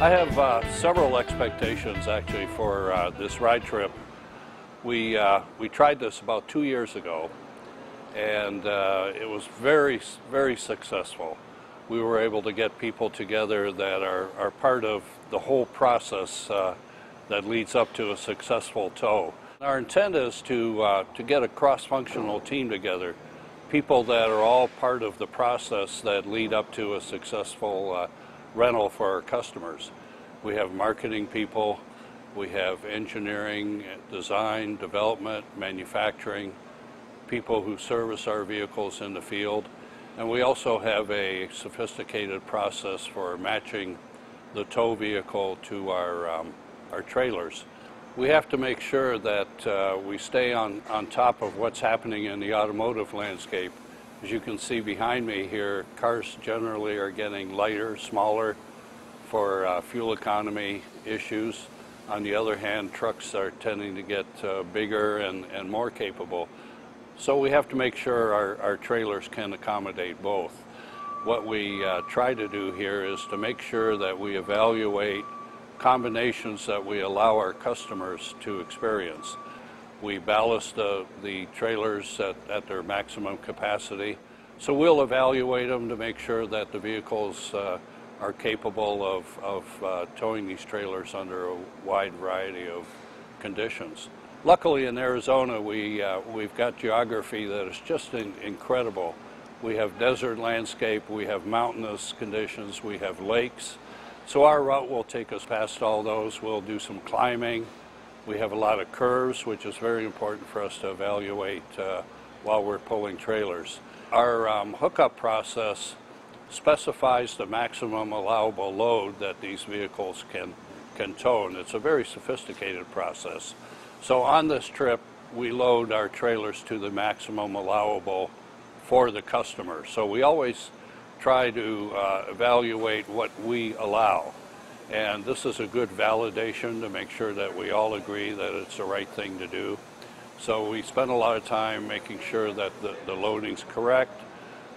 I have several expectations, actually, for this ride trip. We tried this about 2 years ago, and it was very, very successful. We were able to get people together that are part of the whole process that leads up to a successful tow. Our intent is to get a cross-functional team together, people that are all part of the process that lead up to a successful rental for our customers. We have marketing people, we have engineering, design, development, manufacturing, people who service our vehicles in the field, and we also have a sophisticated process for matching the tow vehicle to our trailers. We have to make sure that we stay on top of what's happening in the automotive landscape. As you can see behind me here, cars generally are getting lighter, smaller for fuel economy issues. On the other hand, trucks are tending to get bigger and more capable. So we have to make sure our trailers can accommodate both. What we try to do here is to make sure that we evaluate combinations that we allow our customers to experience. We ballast the trailers at their maximum capacity. So we'll evaluate them to make sure that the vehicles are capable of towing these trailers under a wide variety of conditions. Luckily in Arizona, we've got geography that is just incredible. We have desert landscape, we have mountainous conditions, we have lakes. So our route will take us past all those. We'll do some climbing. We have a lot of curves, which is very important for us to evaluate while we're pulling trailers. Our hookup process specifies the maximum allowable load that these vehicles can tow, and it's a very sophisticated process. So on this trip, we load our trailers to the maximum allowable for the customer. So we always try to evaluate what we allow. And this is a good validation to make sure that we all agree that it's the right thing to do. So we spend a lot of time making sure that the loading's correct,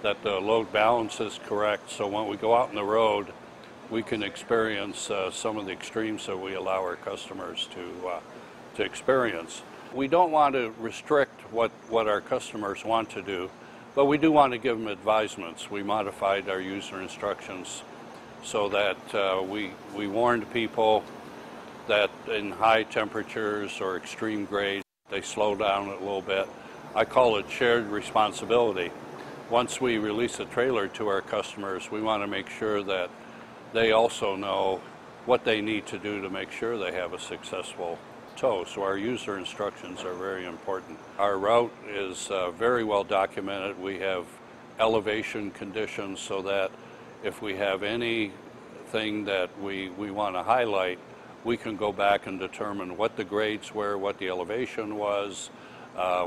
that the load balance is correct, so when we go out on the road, we can experience some of the extremes that we allow our customers to experience. We don't want to restrict what our customers want to do, but we do want to give them advisements. We modified our user instructions so that we warned people that in high temperatures or extreme grades, they slow down a little bit. I call it shared responsibility. Once we release a trailer to our customers, we want to make sure that they also know what they need to do to make sure they have a successful tow. So our user instructions are very important. Our route is very well documented. We have elevation conditions so that if we have anything that we want to highlight, we can go back and determine what the grades were, what the elevation was,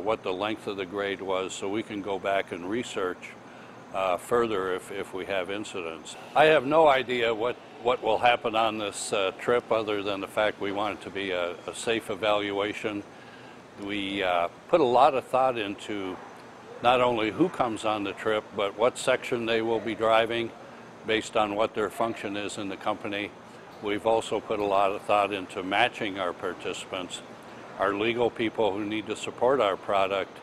what the length of the grade was, so we can go back and research further if we have incidents. I have no idea what will happen on this trip other than the fact we want it to be a safe evaluation. We put a lot of thought into not only who comes on the trip, but what section they will be driving based on what their function is in the company. We've also put a lot of thought into matching our participants. Our legal people who need to support our product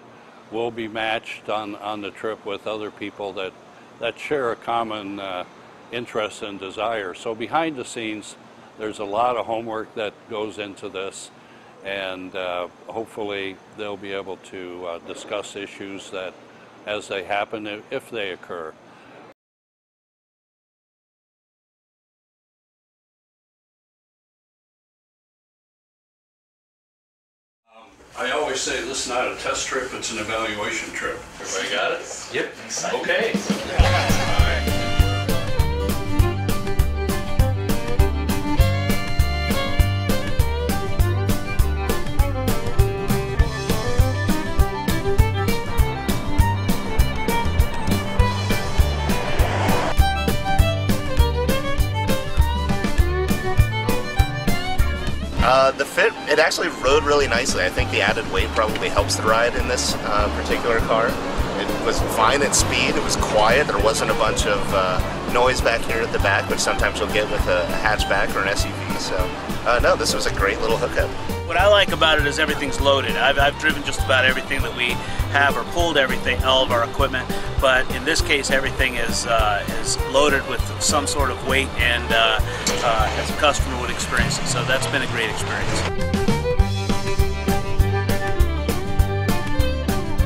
will be matched on the trip with other people that share a common interest and desire. So behind the scenes, there's a lot of homework that goes into this, and hopefully they'll be able to discuss issues that as they happen, if they occur. I always say this is not a test trip, it's an evaluation trip. Everybody got it? Yep. Okay. Yeah. All right. The fit, it actually rode really nicely. I think the added weight probably helps the ride in this particular car. It was fine at speed, it was quiet, there wasn't a bunch of noise back here at the back, which sometimes you'll get with a hatchback or an SUV. So no, this was a great little hookup. What I like about it is everything's loaded. I've driven just about everything that we have, or pulled everything, all of our equipment, but in this case everything is loaded with some sort of weight, and as a customer would experience it. So that's been a great experience.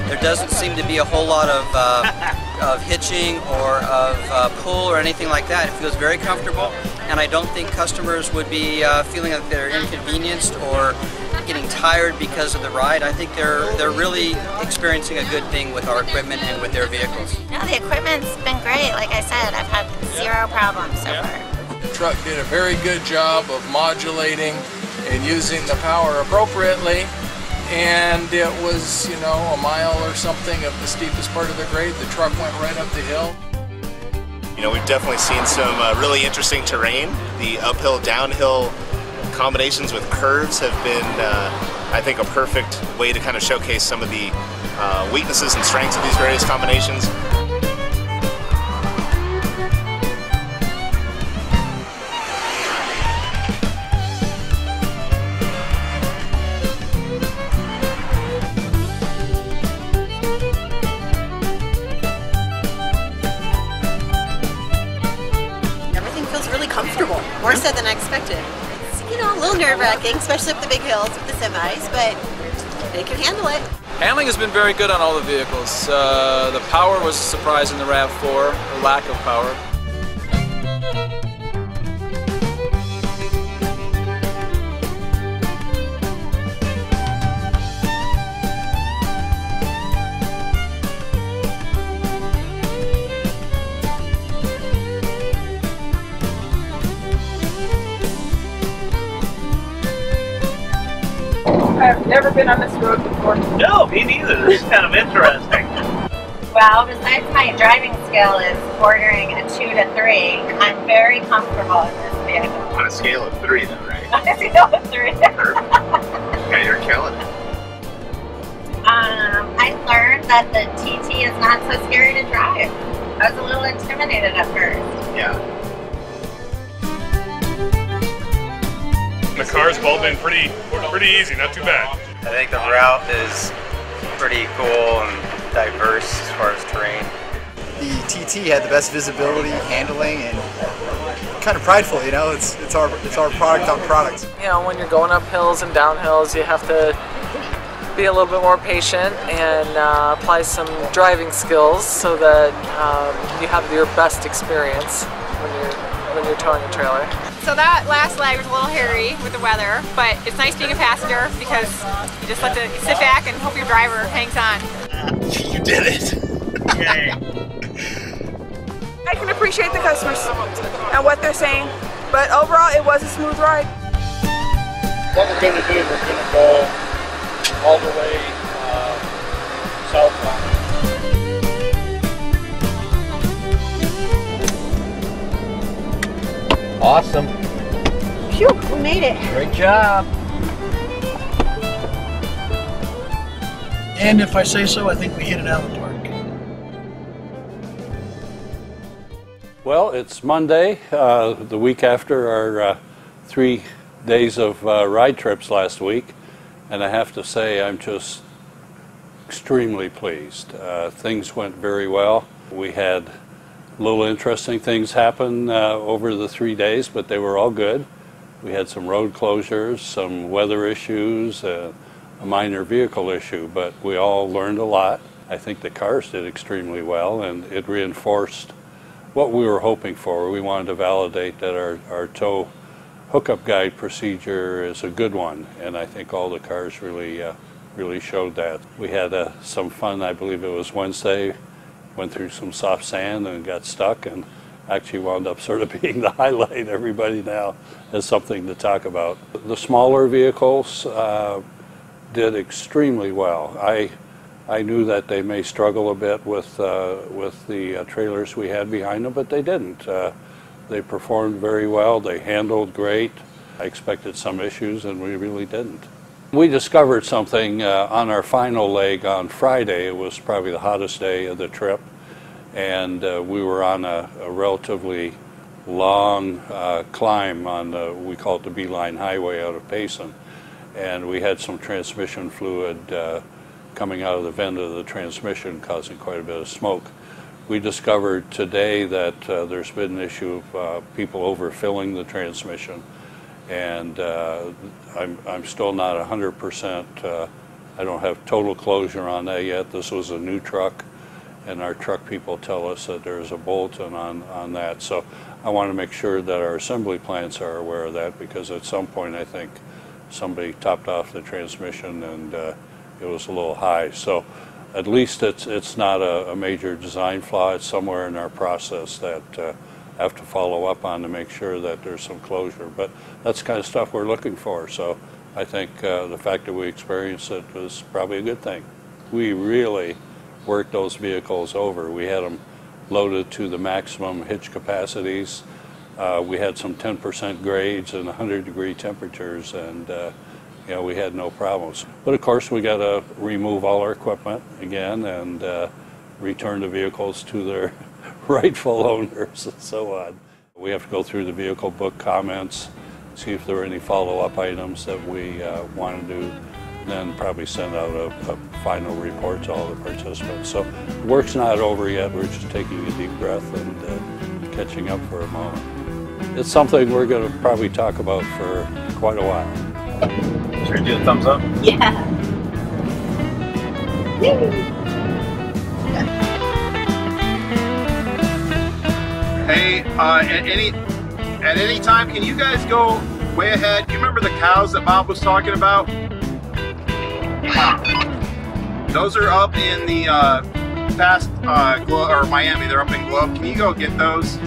There doesn't seem to be a whole lot of hitching or of pull or anything like that. It feels very comfortable, and I don't think customers would be feeling like they're inconvenienced or getting tired because of the ride. I think they're really experiencing a good thing with our equipment and with their vehicles. No, the equipment's been great. Like I said, I've had zero problems so far. The truck did a very good job of modulating and using the power appropriately. And it was, you know, a mile or something of the steepest part of the grade. The truck went right up the hill. You know, we've definitely seen some really interesting terrain. The uphill, downhill combinations with curves have been, I think, a perfect way to kind of showcase some of the weaknesses and strengths of these various combinations. Comfortable, more so than I expected. It's, you know, a little nerve-wracking, especially up the big hills with the semis, but they can handle it. Handling has been very good on all the vehicles. The power was a surprise in the RAV4, or lack of power. I've never been on this road before. No, me neither. This is kind of interesting. Well, besides my driving skill is ordering a 2 to 3, I'm very comfortable in this vehicle. On a scale of 3 though, right? On a scale of 3. Yeah, you're killing it. I learned that the TT is not so scary to drive. I was a little intimidated at first. Yeah. The car's both been pretty easy, not too bad. I think the route is pretty cool and diverse as far as terrain. The TT had the best visibility, handling, and kind of prideful. You know, it's our product on products. You know, when you're going up hills and down hills, you have to be a little bit more patient and apply some driving skills so that you have your best experience when you're towing a trailer. So that last leg was a little hairy with the weather, but it's nice being a passenger because you just have to sit back and hope your driver hangs on. You did it! Yay. I can appreciate the customers and what they're saying, but overall it was a smooth ride. What we're going to do is we're going to go all the way southbound. Awesome. Phew, we made it. Great job. And if I say so, I think we hit it out of the park. Well, it's Monday, the week after our 3 days of ride trips last week. And I have to say, I'm just extremely pleased. Things went very well. We had little interesting things happened over the 3 days, but they were all good. We had some road closures, some weather issues, a minor vehicle issue, but we all learned a lot. I think the cars did extremely well, and it reinforced what we were hoping for. We wanted to validate that our tow hookup guide procedure is a good one, and I think all the cars really showed that. We had some fun, I believe it was Wednesday, went through some soft sand and got stuck, and actually wound up sort of being the highlight. Everybody now has something to talk about. The smaller vehicles did extremely well. I knew that they may struggle a bit with the trailers we had behind them, but they didn't. They performed very well. They handled great. I expected some issues, and we really didn't. We discovered something on our final leg on Friday. It was probably the hottest day of the trip, and we were on a relatively long climb on the, we call it the B-line Highway out of Payson, and we had some transmission fluid coming out of the vent of the transmission causing quite a bit of smoke. We discovered today that there's been an issue of people overfilling the transmission, and I'm still not 100%, I don't have total closure on that yet. This was a new truck, and our truck people tell us that there's a bolt-in on that. So I want to make sure that our assembly plants are aware of that, because at some point I think somebody topped off the transmission and it was a little high. So at least it's not a major design flaw. It's somewhere in our process that I have to follow up on to make sure that there's some closure. But that's the kind of stuff we're looking for. So I think the fact that we experienced it was probably a good thing. We really worked those vehicles over. We had them loaded to the maximum hitch capacities. We had some 10% grades and 100-degree temperatures, and you know, we had no problems. But of course, we got to remove all our equipment again and return the vehicles to their rightful owners and so on. We have to go through the vehicle book comments, see if there are any follow-up items that we want to do, and then probably send out a final report to all the participants. So the work's not over yet. We're just taking a deep breath and catching up for a moment. It's something we're going to probably talk about for quite a while. Should we do a thumbs up? Yeah. Yeah. Hey, at any time, can you guys go way ahead? Do you remember the cows that Bob was talking about? Those are up in the past Globe or Miami. They're up in Globe. Can you go get those?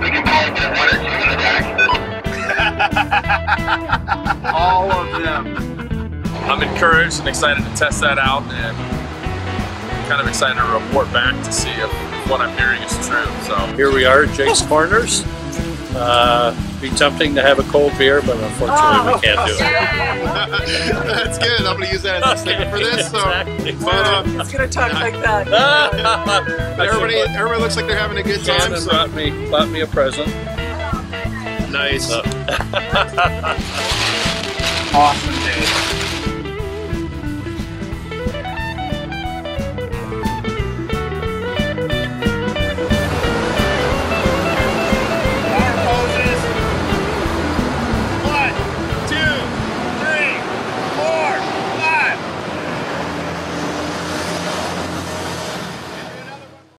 We can probably get one or two in the back. All of them. I'm encouraged and excited to test that out, and kind of excited to report back to see if what I'm hearing is true. So here we are at Jake's Corners. Be tempting to have a cold beer, but unfortunately we can't do it. That's good. I'm going to use that as a sticker for this. So. Exactly. It's going to talk like that. Everybody looks like they're having a good time. So bought me a present. Nice. Awesome, dude.